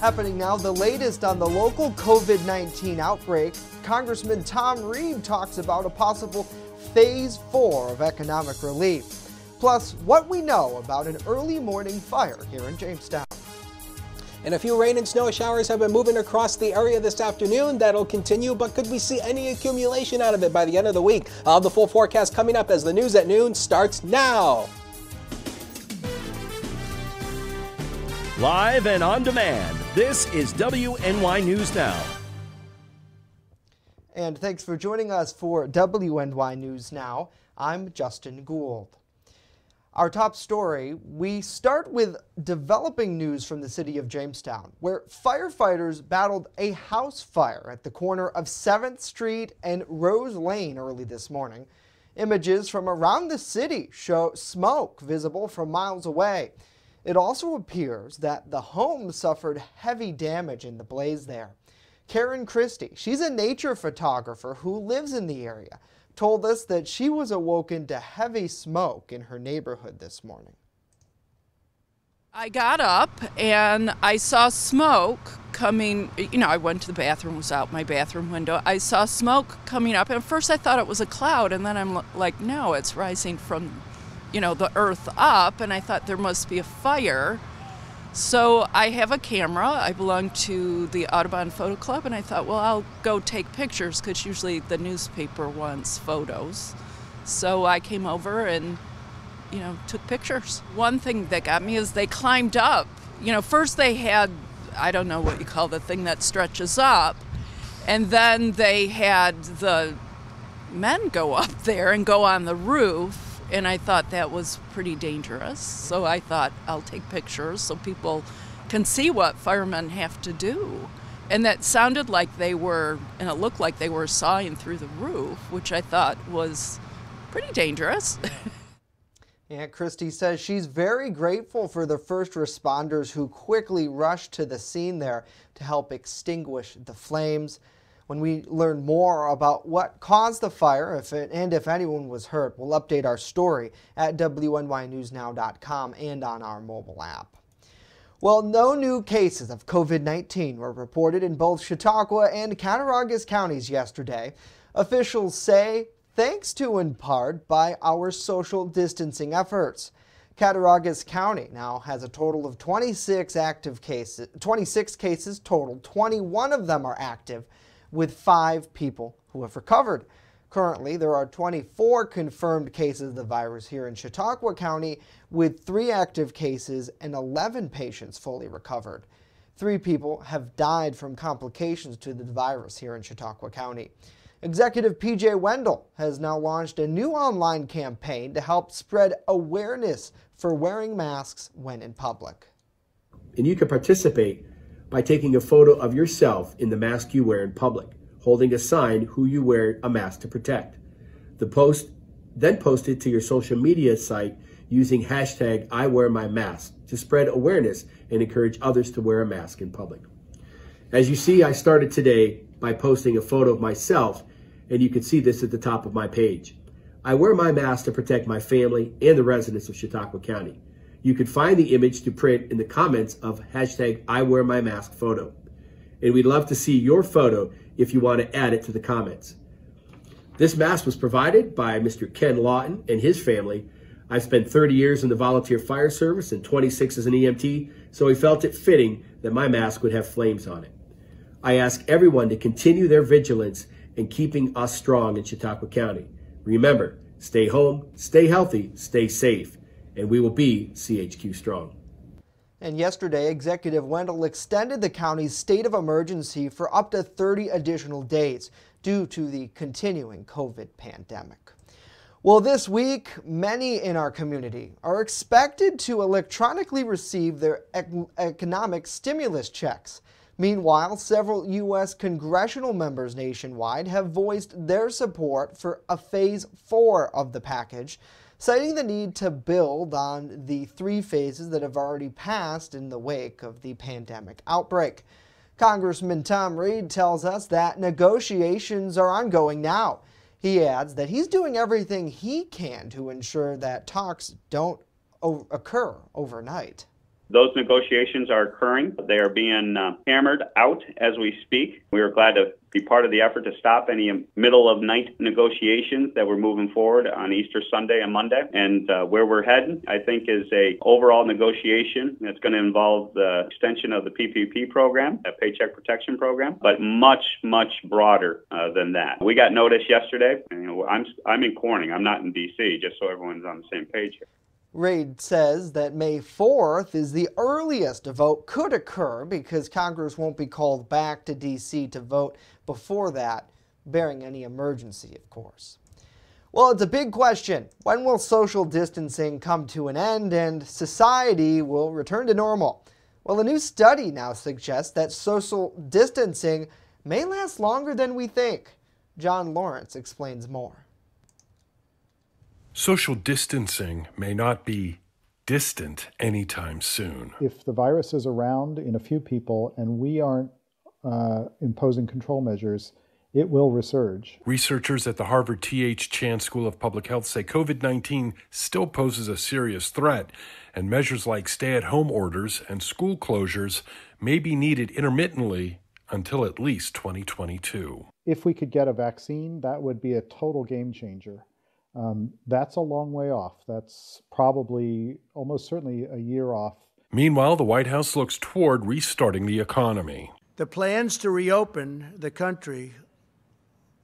Happening now, the latest on the local COVID-19 outbreak. Congressman Tom Reed talks about a possible phase 4 of economic relief. Plus, what we know about an early morning fire here in Jamestown. And a few rain and snow showers have been moving across the area this afternoon. That'll continue, but could we see any accumulation out of it by the end of the week? I'll have the full forecast coming up as the news at noon starts now. Live and on demand, this is WNY News Now. And thanks for joining us for WNY News Now. I'm Justin Gould. Our top story, we start with developing news from the city of Jamestown, where firefighters battled a house fire at the corner of 7th Street and Rose Lane early this morning. Images from around the city show smoke visible from miles away. It also appears that the home suffered heavy damage in the blaze there. Karen Christie, she's a nature photographer who lives in the area, told us that she was awoken to heavy smoke in her neighborhood this morning. I got up and I saw smoke coming, I went to the bathroom, was out my bathroom window. I saw smoke coming up, and first I thought it was a cloud, and then I'm like, no, it's rising from, the earth up, and I thought there must be a fire. So I have a camera. I belong to the Audubon Photo Club, and I thought, well, I'll go take pictures because usually the newspaper wants photos. So I came over and, took pictures. One thing that got me is they climbed up. First they had, I don't know what you call the thing that stretches up, and then they had the men go up there and go on the roof. And I thought that was pretty dangerous, so I thought I'll take pictures so people can see what firemen have to do. And that sounded like they were, and it looked like they were sawing through the roof, which I thought was pretty dangerous. Yeah, Christy says she's very grateful for the first responders who quickly rushed to the scene there to help extinguish the flames. When we learn more about what caused the fire and if anyone was hurt, we'll update our story at WNYNewsNow.com and on our mobile app. Well, no new cases of COVID-19 were reported in both Chautauqua and Cattaraugus counties yesterday. Officials say thanks to, in part, by our social distancing efforts. Cattaraugus County now has a total of 26 active cases, 26 cases total. 21 of them are active, with 5 people who have recovered. Currently, there are 24 confirmed cases of the virus here in Chautauqua County, with 3 active cases and 11 patients fully recovered. 3 people have died from complications to the virus here in Chautauqua County. Executive P.J. Wendell has now launched a new online campaign to help spread awareness for wearing masks when in public. And you can participate by taking a photo of yourself in the mask you wear in public, holding a sign who you wear a mask to protect. The post, then post it to your social media site using hashtag #IWearMyMask to spread awareness and encourage others to wear a mask in public. As you see, I started today by posting a photo of myself, and you can see this at the top of my page. I wear my mask to protect my family and the residents of Chautauqua County. You can find the image to print in the comments of hashtag #IWearMyMask photo. And we'd love to see your photo if you want to add it to the comments. This mask was provided by Mr. Ken Lawton and his family. I've spent 30 years in the volunteer fire service and 26 as an EMT, so I felt it fitting that my mask would have flames on it. I ask everyone to continue their vigilance in keeping us strong in Chautauqua County. Remember, stay home, stay healthy, stay safe. And we will be CHQ strong. And yesterday, Executive Wendell extended the county's state of emergency for up to 30 additional days due to the continuing COVID pandemic. Well, this week, many in our community are expected to electronically receive their economic stimulus checks. Meanwhile, several U.S. congressional members nationwide have voiced their support for a phase 4 of the package, citing the need to build on the 3 phases that have already passed in the wake of the pandemic outbreak. Congressman Tom Reed tells us that negotiations are ongoing now. He adds that he's doing everything he can to ensure that talks don't occur overnight. Those negotiations are occurring. They are being hammered out as we speak. We are glad to be part of the effort to stop any middle-of-night negotiations that we're moving forward on Easter Sunday and Monday. And where we're heading, I think, is a overall negotiation that's going to involve the extension of the PPP program, the Paycheck Protection Program, but much, much broader than that. We got notice yesterday. And, you know, I'm in Corning. I'm not in D.C., just so everyone's on the same page here. Reid says that May 4th is the earliest a vote could occur because Congress won't be called back to D.C. to vote before that, barring any emergency, of course. Well, it's a big question. When will social distancing come to an end and society will return to normal? Well, a new study now suggests that social distancing may last longer than we think. John Lawrence explains more. Social distancing may not be distant anytime soon. If the virus is around in a few people and we aren't imposing control measures, it will resurge. Researchers at the Harvard T.H. Chan School of Public Health say COVID-19 still poses a serious threat, and measures like stay-at-home orders and school closures may be needed intermittently until at least 2022. If we could get a vaccine, that would be a total game changer. That's a long way off. That's probably almost certainly a year off. Meanwhile, the White House looks toward restarting the economy. The plans to reopen the country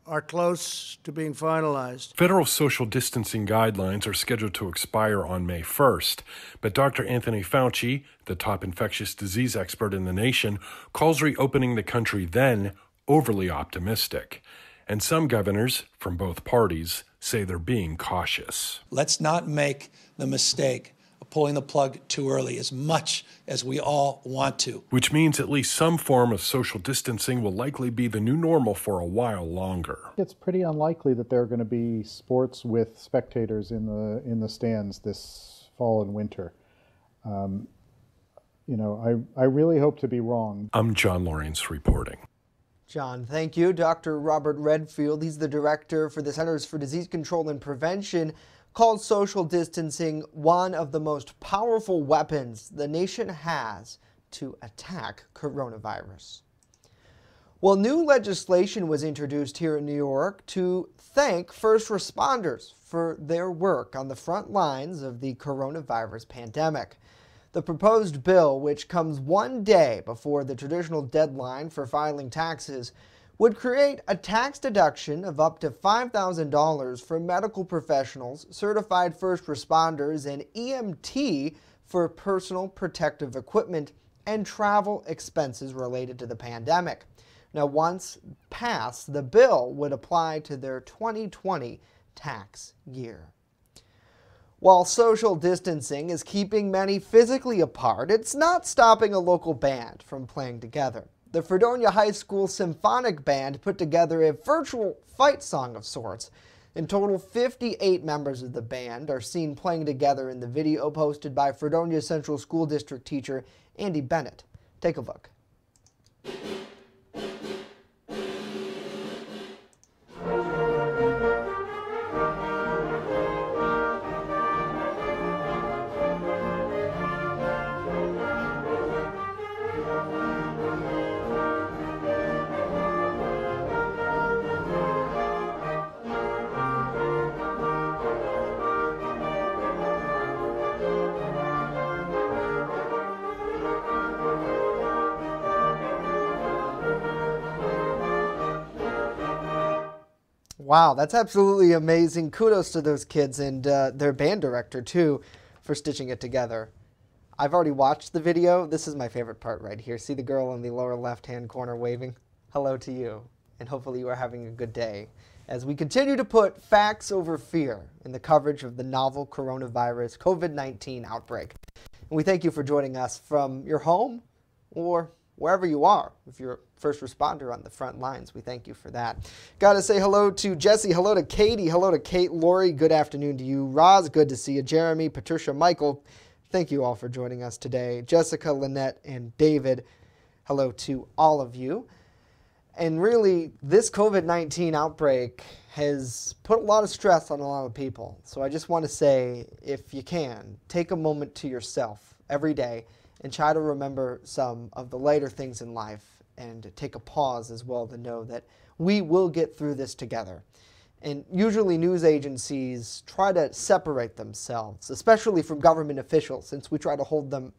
are close to being finalized. Federal social distancing guidelines are scheduled to expire on May 1st, but Dr. Anthony Fauci, the top infectious disease expert in the nation, calls reopening the country then overly optimistic. And some governors from both parties say they're being cautious. Let's not make the mistake of pulling the plug too early, as much as we all want to. Which means at least some form of social distancing will likely be the new normal for a while longer. It's pretty unlikely that there are going to be sports with spectators in the stands this fall and winter. You know, I really hope to be wrong. I'm John Lawrence reporting. John, thank you. Dr. Robert Redfield, he's the director for the Centers for Disease Control and Prevention, called social distancing one of the most powerful weapons the nation has to attack coronavirus. Well, new legislation was introduced here in New York to thank first responders for their work on the front lines of the coronavirus pandemic. The proposed bill, which comes one day before the traditional deadline for filing taxes, would create a tax deduction of up to $5,000 for medical professionals, certified first responders, and EMT for personal protective equipment and travel expenses related to the pandemic. Now, once passed, the bill would apply to their 2020 tax year. While social distancing is keeping many physically apart, it's not stopping a local band from playing together. The Fredonia High School Symphonic Band put together a virtual fight song of sorts. In total, 58 members of the band are seen playing together in the video posted by Fredonia Central School District teacher Andy Bennett. Take a look. Wow, that's absolutely amazing. Kudos to those kids and their band director, too, for stitching it together. I've already watched the video. This is my favorite part right here. See the girl in the lower left-hand corner waving? Hello to you, and hopefully you are having a good day. As we continue to put facts over fear in the coverage of the novel coronavirus COVID-19 outbreak. And we thank you for joining us from your home or wherever you are. If you're a first responder on the front lines, we thank you for that. Got to say hello to Jesse, hello to Katie, hello to Kate, Lori, good afternoon to you. Roz, good to see you. Jeremy, Patricia, Michael, thank you all for joining us today. Jessica, Lynette, and David, hello to all of you. And really, this COVID-19 outbreak has put a lot of stress on a lot of people. So I just want to say, if you can, take a moment to yourself every day and try to remember some of the lighter things in life and take a pause as well to know that we will get through this together. And usually news agencies try to separate themselves, especially from government officials, since we try to hold them,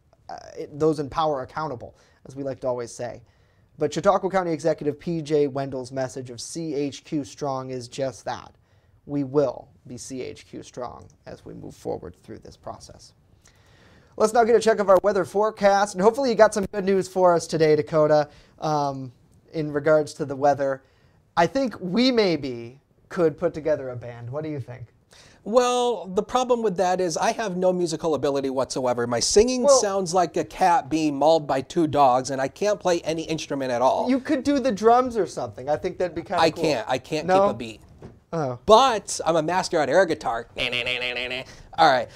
those in power accountable, as we like to always say. But Chautauqua County Executive P.J. Wendell's message of CHQ strong is just that. We will be CHQ strong as we move forward through this process. Let's now get a check of our weather forecast, and hopefully you got some good news for us today, Dakota, in regards to the weather. I think we maybe could put together a band. What do you think? Well, the problem with that is I have no musical ability whatsoever. My singing sounds like a cat being mauled by two dogs, and I can't play any instrument at all. You could do the drums or something. I think that'd be kind of cool. I can't keep a beat. Oh. But I'm a master at air guitar. Nah, nah, nah, nah, nah, nah. All right.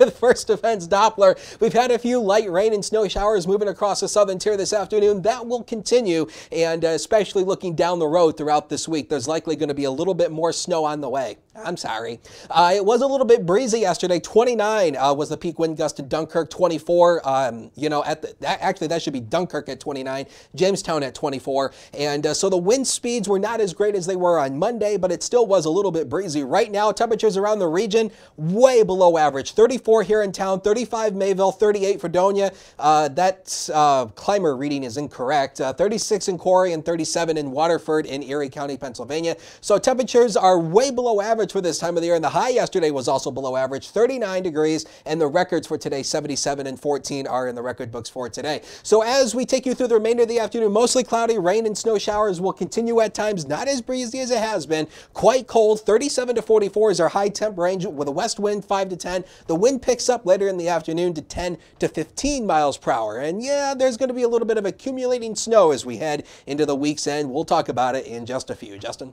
With first events Doppler, we've had a few light rain and snow showers moving across the southern tier this afternoon. That will continue, and especially looking down the road throughout this week, there's likely going to be a little bit more snow on the way. I'm sorry. It was a little bit breezy yesterday. 29 was the peak wind gust in Dunkirk, 24. You know, actually that should be Dunkirk at 29, Jamestown at 24, and so the wind speeds were not as great as they were on Monday, but it still was a little bit breezy. Right now, temperatures around the region way below average. 34 here in town, 35 Mayville, 38 Fredonia. That climber reading is incorrect. 36 in Corry and 37 in Waterford in Erie County, Pennsylvania. So temperatures are way below average for this time of the year, and the high yesterday was also below average, 39 degrees, and the records for today, 77 and 14, are in the record books for today. So as we take you through the remainder of the afternoon, mostly cloudy, rain and snow showers will continue at times, not as breezy as it has been, quite cold. 37 to 44 is our high temp range with a west wind 5 to 10. The wind picks up later in the afternoon to 10 to 15 miles per hour. And yeah, there's going to be a little bit of accumulating snow as we head into the week's end. We'll talk about it in just a few. Justin.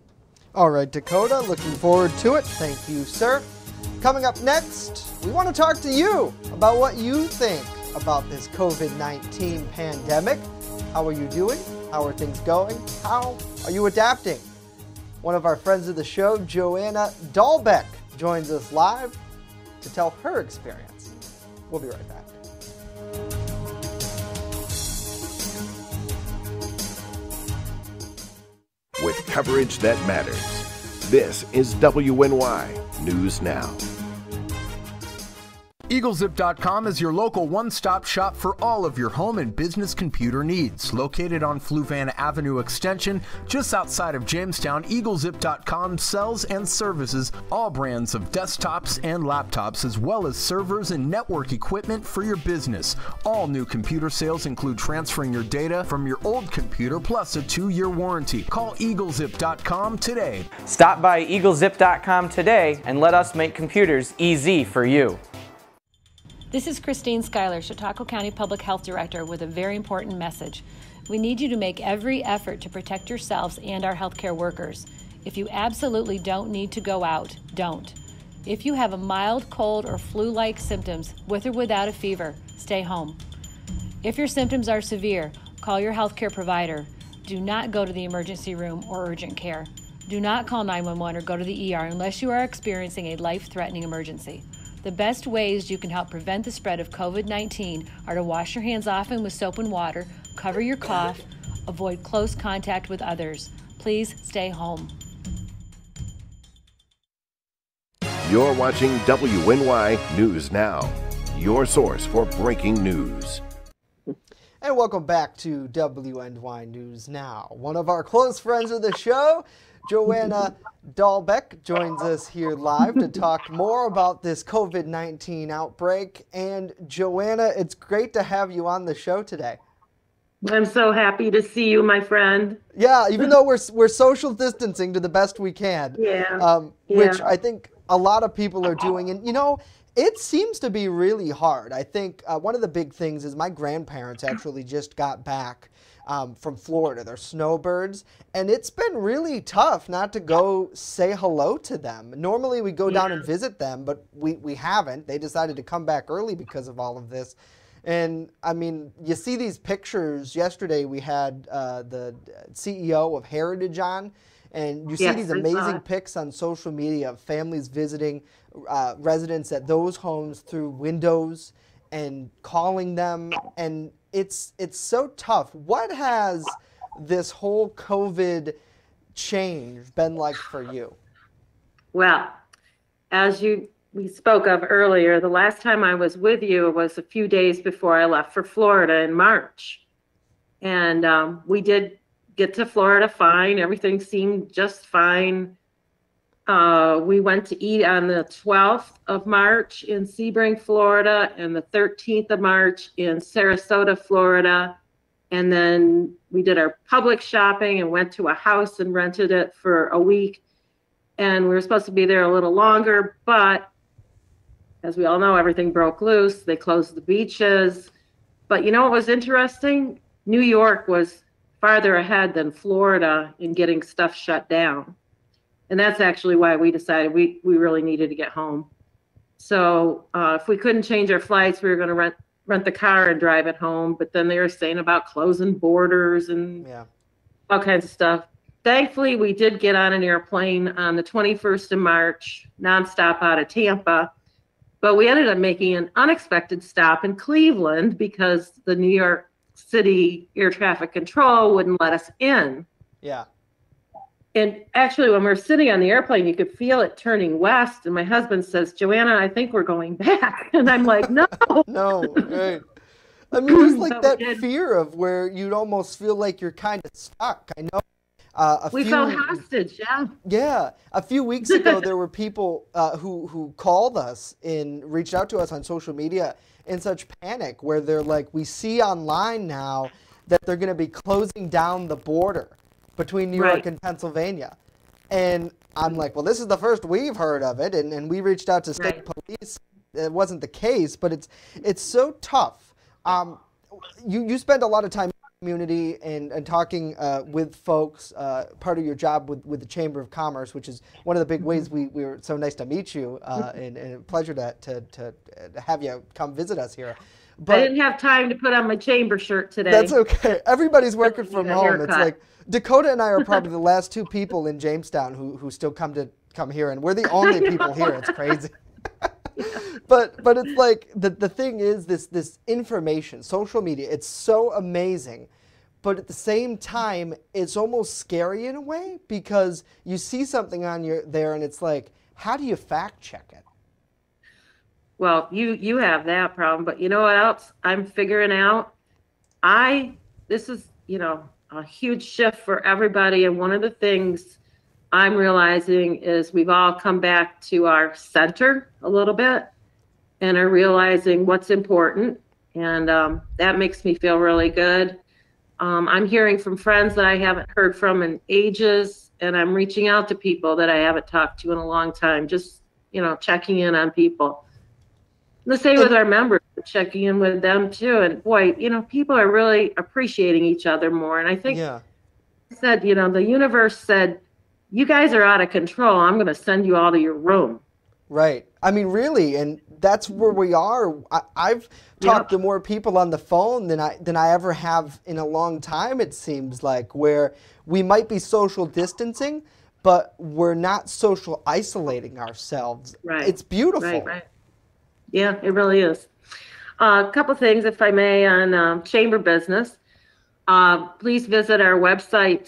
All right, Dakota, looking forward to it. Thank you, sir. Coming up next, we want to talk to you about what you think about this COVID-19 pandemic. How are you doing? How are things going? How are you adapting? One of our friends of the show, Joanna Dahlbeck, joins us live to tell her experience. We'll be right back. With coverage that matters, this is WNY News Now. EagleZip.com is your local one-stop shop for all of your home and business computer needs. Located on Fluvanna Avenue Extension, just outside of Jamestown, EagleZip.com sells and services all brands of desktops and laptops, as well as servers and network equipment for your business. All new computer sales include transferring your data from your old computer plus a 2-year warranty. Call EagleZip.com today. Stop by EagleZip.com today and let us make computers easy for you. This is Christine Schuyler, Chautauqua County Public Health Director, with a very important message. We need you to make every effort to protect yourselves and our healthcare workers. If you absolutely don't need to go out, don't. If you have a mild cold or flu-like symptoms, with or without a fever, stay home. If your symptoms are severe, call your healthcare provider. Do not go to the emergency room or urgent care. Do not call 911 or go to the ER unless you are experiencing a life-threatening emergency. The best ways you can help prevent the spread of COVID-19 are to wash your hands often with soap and water, cover your cough, avoid close contact with others. Please stay home. You're watching WNY News Now, your source for breaking news. And welcome back to WNY News Now. One of our close friends of the show, Joanna Dahlbeck, joins us here live to talk more about this COVID-19 outbreak. And Joanna, it's great to have you on the show today. I'm so happy to see you, my friend. Yeah, even though we're social distancing to the best we can, which I think a lot of people are doing. And, you know, it seems to be really hard. I think one of the big things is my grandparents actually just got back from Florida. They're snowbirds, and it's been really tough not to go say hello to them. Normally we go down and visit them, but we haven't. They decided to come back early because of all of this. And I mean, you see these pictures. Yesterday we had the CEO of Heritage on, and you see these amazing pics on social media of families visiting residents at those homes through windows. and calling them, and it's so tough. What has this whole COVID change been like for you? Well, as we spoke of earlier, the last time I was with you was a few days before I left for Florida in March. And we did get to Florida fine. Everything seemed just fine. We went to eat on the 12th of March in Sebring, Florida, and the 13th of March in Sarasota, Florida. And then we did our public shopping and went to a house and rented it for a week. And we were supposed to be there a little longer, but as we all know, everything broke loose. They closed the beaches. But you know what was interesting? New York was farther ahead than Florida in getting stuff shut down. And that's actually why we decided we really needed to get home. So if we couldn't change our flights, we were going to rent the car and drive it home. But then they were saying about closing borders and all kinds of stuff. Thankfully, we did get on an airplane on the 21st of March, nonstop out of Tampa. But we ended up making an unexpected stop in Cleveland because the New York City air traffic control wouldn't let us in. Yeah. And actually, when we were sitting on the airplane, you could feel it turning west. And my husband says, "Joanna, I think we're going back." And I'm like, "No." No, right. I mean, it's like that fear of where you'd almost feel like you're kind of stuck. I know. We felt hostage, yeah. Yeah. A few weeks ago, there were people who called us and reached out to us on social media in such panic where they're like, we see online now that they're going to be closing down the border between New York and Pennsylvania. And I'm like, well, this is the first we've heard of it. And we reached out to state police. It wasn't the case, but it's so tough. You spend a lot of time community and talking with folks, part of your job with the Chamber of Commerce, which is one of the big ways we were so nice to meet you and a pleasure to have you come visit us here. But I didn't have time to put on my chamber shirt today. That's okay. Everybody's working from home. It's like Dakota and I are probably the last two people in Jamestown who still come here, and we're the only people here. It's crazy. But it's like the thing is this information, social media, it's so amazing. But at the same time, it's almost scary in a way because you see something on there and it's like, how do you fact check it? Well, you have that problem, but you know what else I'm figuring out? This is, you know, a huge shift for everybody, and one of the things I'm realizing is we've all come back to our center a little bit and are realizing what's important. And that makes me feel really good. I'm hearing from friends that I haven't heard from in ages, and I'm reaching out to people that I haven't talked to in a long time, just, you know, checking in on people. The same with our members, checking in with them too. And boy, you know, people are really appreciating each other more. And I think I said, you know, the universe said, "You guys are out of control. I'm going to send you all to your room." Right. I mean, really, and that's where we are. I've talked to more people on the phone than I ever have in a long time, it seems like, where we might be social distancing, but we're not social isolating ourselves. Right. It's beautiful. Right, right. Yeah, it really is. A couple things, if I may, on chamber business. Please visit our website,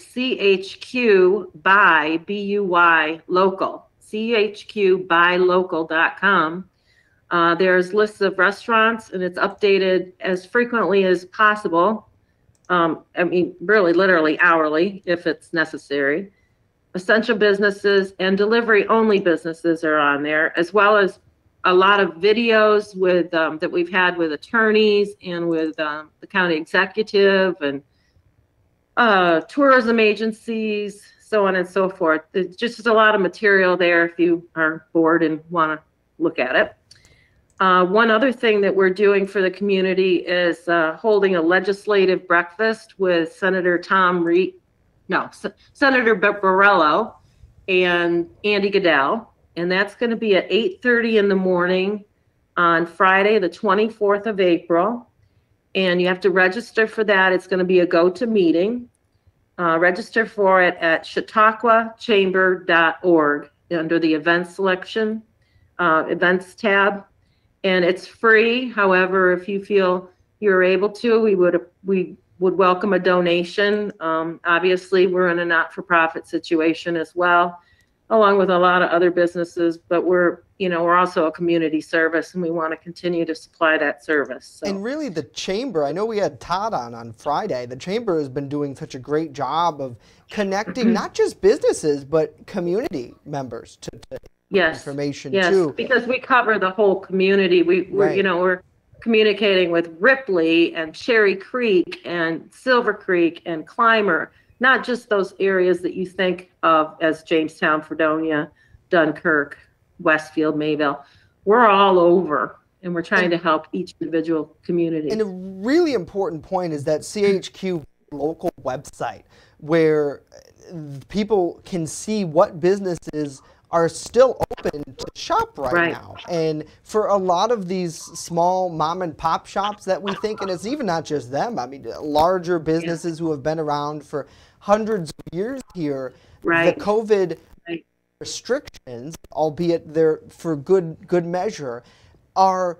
chqbuylocal.com. There's lists of restaurants, and it's updated as frequently as possible. I mean, really, literally hourly, if it's necessary. Essential businesses and delivery-only businesses are on there, as well as a lot of videos with that we've had with attorneys and with the county executive and tourism agencies, so on and so forth. There's just a lot of material there if you are bored and want to look at it. One other thing that we're doing for the community is holding a legislative breakfast with Senator Tom Reed, Senator Borrello and Andy Goodell. And that's going to be at 8:30 in the morning on Friday, the 24th of April. And you have to register for that. It's going to be a GoToMeeting. Register for it at chautauquachamber.org under the events tab. and it's free. However, if you feel you're able to, we would welcome a donation. Obviously, we're in a not-for-profit situation as well, along with a lot of other businesses, but we're also a community service, and we want to continue to supply that service. So. And really the Chamber, I know we had Todd on Friday, the Chamber has been doing such a great job of connecting not just businesses, but community members to information too. Yes, because we cover the whole community. We're communicating with Ripley and Cherry Creek and Silver Creek and Clymer, not just those areas that you think of as Jamestown, Fredonia, Dunkirk, Westfield, Mayville. We're all over, and we're trying to help each individual community. And a really important point is that CHQ local website, where people can see what businesses are still open to shop right now. And for a lot of these small mom and pop shops that we think, and it's even not just them, I mean, larger businesses who have been around for hundreds of years here, the COVID restrictions, albeit they're for good measure, are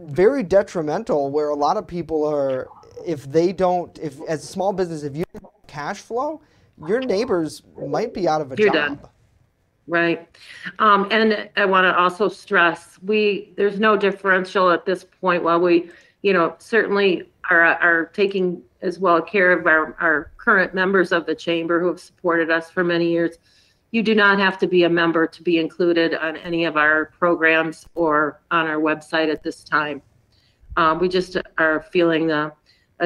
very detrimental, where a lot of people are, if as a small business, if you don't have cash flow, your neighbors might be out of a job. Done. Right. And I want to also stress, there's no differential at this point. While we, certainly are taking as well care of our current members of the Chamber who have supported us for many years, you do not have to be a member to be included on any of our programs or on our website at this time. We just are feeling a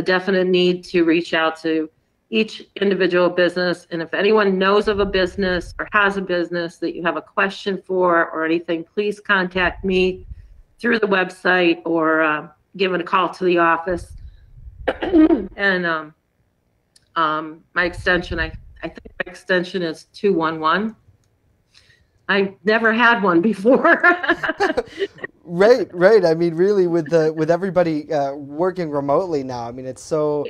definite need to reach out to each individual business, and if anyone knows of a business or has a business that you have a question for or anything, please contact me through the website or give it a call to the office. And my extension, I think my extension is 211. I never had one before. Right. I mean, really, with everybody working remotely now, I mean, it's so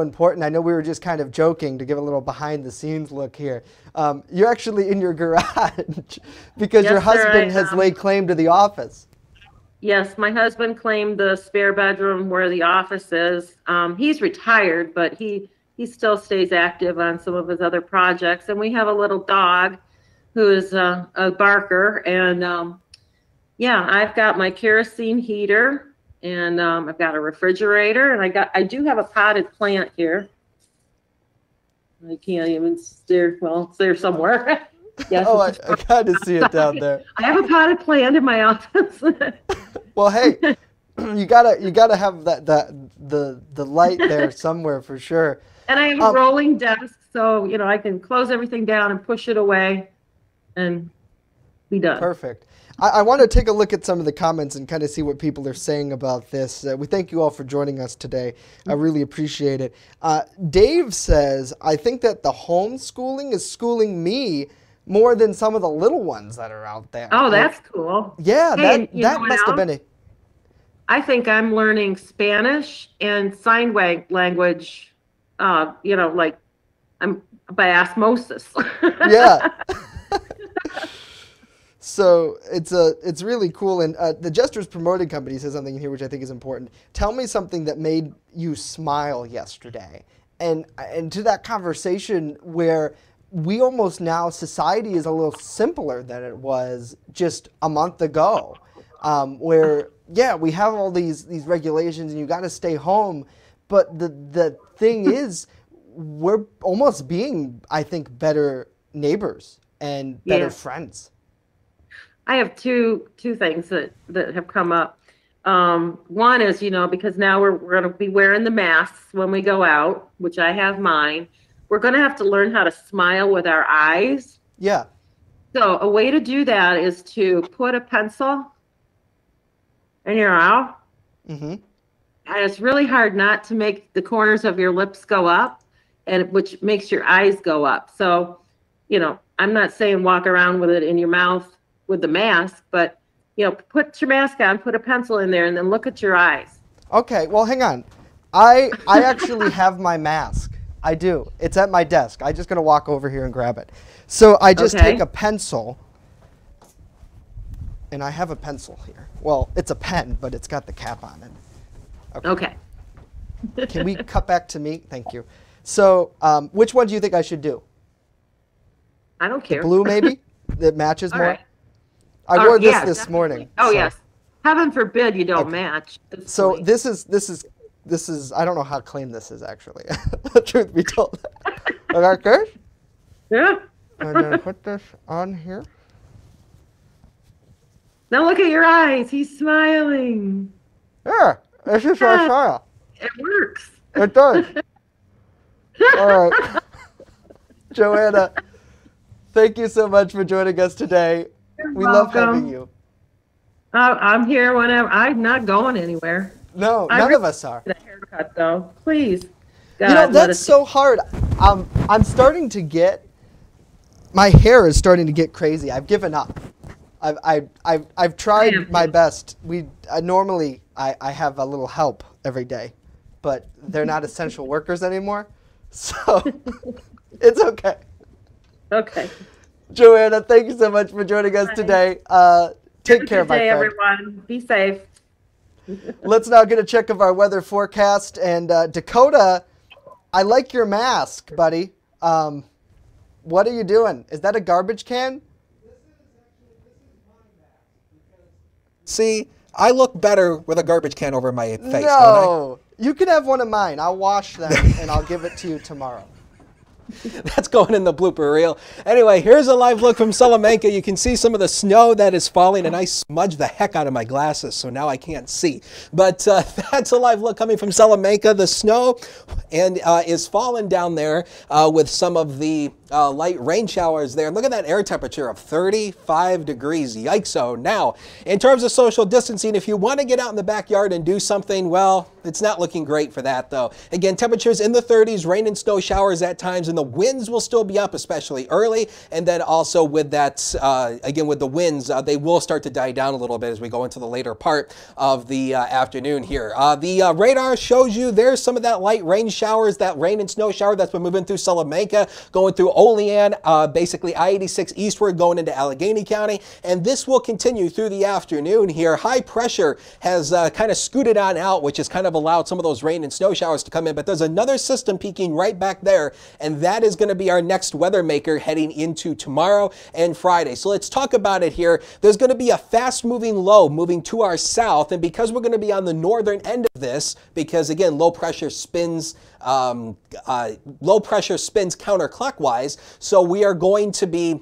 important. I know we were just kind of joking to give a little behind the scenes look here. You're actually in your garage because your husband has laid claim to the office. Yes, my husband claimed the spare bedroom where the office is. He's retired, but he still stays active on some of his other projects, and we have a little dog who is a barker, and yeah, I've got my kerosene heater, and I've got a refrigerator, and I do have a potted plant here. I can't even steer. Well, it's there somewhere. Yes. Oh, I kind of see it down there. I have a potted plant in my office. Well, hey, you gotta have the light there somewhere for sure. And I have a rolling desk, so I can close everything down and push it away, and be done. Perfect. I want to take a look at some of the comments and kind of see what people are saying about this. We thank you all for joining us today. I really appreciate it. Dave says, I think that the homeschooling is schooling me more than some of the little ones that are out there. Oh, that's cool. Yeah, hey, that must have been it. I think I'm learning Spanish and sign language, like I'm by osmosis. Yeah. So it's really cool, and the Jester's Promoting Company says something in here which I think is important. Tell me something that made you smile yesterday, and to that conversation where we almost now society is a little simpler than it was just a month ago, where we have all these regulations and you got to stay home, but the thing is we're almost being, I think, better neighbors and better friends. I have two things that have come up. One is, because now we're going to be wearing the masks when we go out, which I have mine. We're going to have to learn how to smile with our eyes. Yeah. So a way to do that is to put a pencil in your eye. Mm-hmm. And it's really hard not to make the corners of your lips go up, and which makes your eyes go up. So, I'm not saying walk around with it in your mouth with the mask, but put your mask on, put a pencil in there, and then look at your eyes. Okay, well, hang on. I actually have my mask. I do. It's at my desk. I'm just going to walk over here and grab it. So I just take a pencil and I have a pencil here. Well, it's a pen, but it's got the cap on it. Okay. Can we cut back to me? Thank you. So which one do you think I should do? I don't care. The blue, maybe? That matches more? Right. I wore this definitely. Morning. Oh, so. Yes. Heaven forbid you don't match. So this is, I don't know how clean this is, actually. Truth be told. Like this? Yeah. I'm going to put this on here. Now look at your eyes. He's smiling. Yeah. This is our style. It works. It does. All right. Joanna, thank you so much for joining us today. You're welcome. Love having you. I'm here whenever. I'm not going anywhere. No, none of us are. That haircut, though. Please. God, you know, that's so hard. I'm starting to get, my hair is starting to get crazy. I've given up. I've tried my best. Normally I have a little help every day, but they're not essential workers anymore. So it's okay. Okay. Joanna, thank you so much for joining us today. Take care, my friend. Everyone. Be safe. Let's now get a check of our weather forecast. And Dakota, I like your mask, buddy. What are you doing? Is that a garbage can? See, I look better with a garbage can over my face. No, don't I? You can have one of mine. I'll wash them and I'll give it to you tomorrow. That's going in the blooper reel. Anyway, here's a live look from Salamanca. You can see some of the snow that is falling, and I smudged the heck out of my glasses, so now I can't see. But that's a live look coming from Salamanca. The snow and is falling down there with some of the light rain showers there. And look at that air temperature of 35 degrees. Yikes-o. Now, in terms of social distancing, if you want to get out in the backyard and do something, well, it's not looking great for that, though. Again, temperatures in the 30s, rain and snow showers at times, and the winds will still be up, especially early. And then also with that, again, with the winds, they will start to die down a little bit as we go into the later part of the afternoon here. The radar shows you there's some of that light rain showers, that rain and snow shower that's been moving through Salamanca, going through Olean, basically I-86 eastward, going into Allegheny County. And this will continue through the afternoon here. High pressure has kind of scooted on out, which has kind of allowed some of those rain and snow showers to come in. But there's another system peaking right back there, and that is going to be our next weather maker heading into tomorrow and Friday. So let's talk about it here. There's going to be a fast-moving low moving to our south, and because we're going to be on the northern end of this, because again, low pressure spins counterclockwise, so we are going to be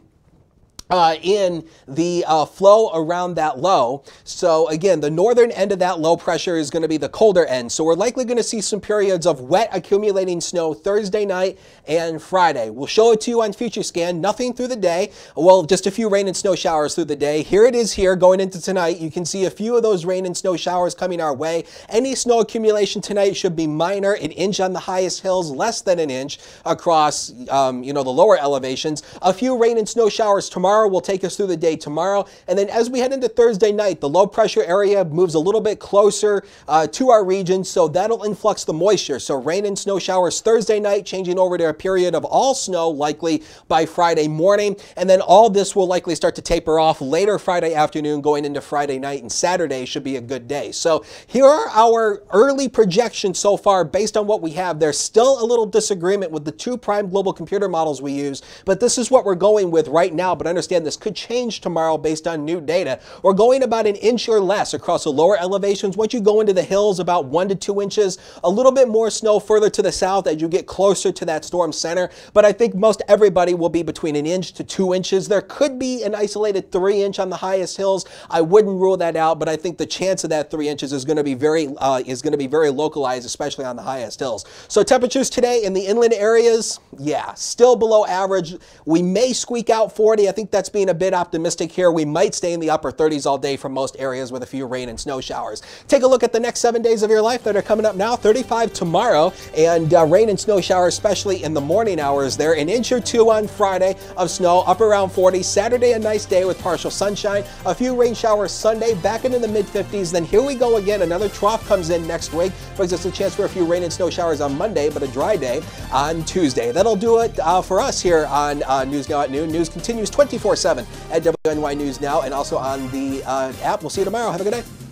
in the flow around that low. So again, the northern end of that low pressure is going to be the colder end. So we're likely going to see some periods of wet accumulating snow Thursday night and Friday. We'll show it to you on Future Scan. Nothing through the day. Well, just a few rain and snow showers through the day. Here it is here going into tonight. You can see a few of those rain and snow showers coming our way. Any snow accumulation tonight should be minor. An inch on the highest hills, less than an inch across, you know, the lower elevations. A few rain and snow showers tomorrow will take us through the day tomorrow, and then as we head into Thursday night, the low pressure area moves a little bit closer to our region, so that'll influx the moisture. So rain and snow showers Thursday night, changing over to a period of all snow likely by Friday morning, and then all this will likely start to taper off later Friday afternoon, going into Friday night, and Saturday should be a good day. So here are our early projections so far based on what we have. There's still a little disagreement with the two prime global computer models we use, but this is what we're going with right now. But understand, this could change tomorrow based on new data. We're going about an inch or less across the lower elevations. Once you go into the hills, about 1 to 2 inches, a little bit more snow further to the south as you get closer to that storm center. But I think most everybody will be between an inch to 2 inches. There could be an isolated 3 inch on the highest hills. I wouldn't rule that out, but I think the chance of that 3 inches is going to be very localized, especially on the highest hills. So temperatures today in the inland areas, yeah, still below average. We may squeak out 40. I think that's being a bit optimistic here. We might stay in the upper 30s all day from most areas with a few rain and snow showers. Take a look at the next 7 days of your life that are coming up now. 35 tomorrow, and rain and snow showers, especially in the morning hours there. An inch or two on Friday of snow, up around 40. Saturday, a nice day with partial sunshine. A few rain showers Sunday, back into the mid-50s. Then here we go again. Another trough comes in next week. Brings us a chance for a few rain and snow showers on Monday, but a dry day on Tuesday. That'll do it for us here on News Now at Noon. News continues 24 24/7 at WNY News Now and also on the app. We'll see you tomorrow. Have a good day.